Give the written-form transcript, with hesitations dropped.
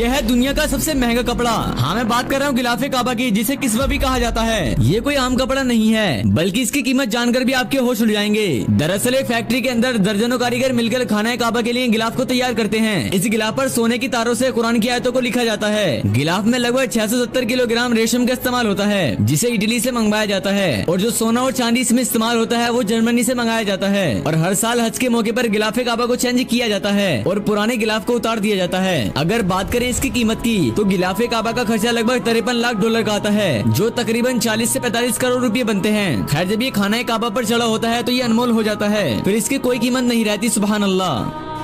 यह है दुनिया का सबसे महंगा कपड़ा। हाँ, मैं बात कर रहा हूँ गिलाफ़े काबा की, जिसे किस्वा भी कहा जाता है। ये कोई आम कपड़ा नहीं है, बल्कि इसकी कीमत जानकर भी आपके होश उड़ जाएंगे। दरअसल एक फैक्ट्री के अंदर दर्जनों कारीगर मिलकर खाना काबा के लिए गिलाफ को तैयार करते हैं। इस गिलाफ पर सोने की तारों से कुरान की आयतों को लिखा जाता है। गिलाफ में लगभग 670 किलोग्राम रेशम का इस्तेमाल होता है, जिसे इटली से मंगवाया जाता है, और जो सोना और चांदी इसमें इस्तेमाल होता है वो जर्मनी से मंगाया जाता है। और हर साल हज के मौके पर गिलाफ़े काबा को चेंज किया जाता है और पुराने गिलाफ को उतार दिया जाता है। अगर बात करें इसकी कीमत की, तो गिलाफ़े काबा का खर्चा लगभग 53 लाख डॉलर का आता है, जो तकरीबन 40 से 45 करोड़ रूपये बनते हैं। खैर, जब ये खाना काबा पर चढ़ा होता है तो ये अनमोल हो जाता है, फिर इसकी कोई कीमत नहीं रहती। सुबहान अल्लाह।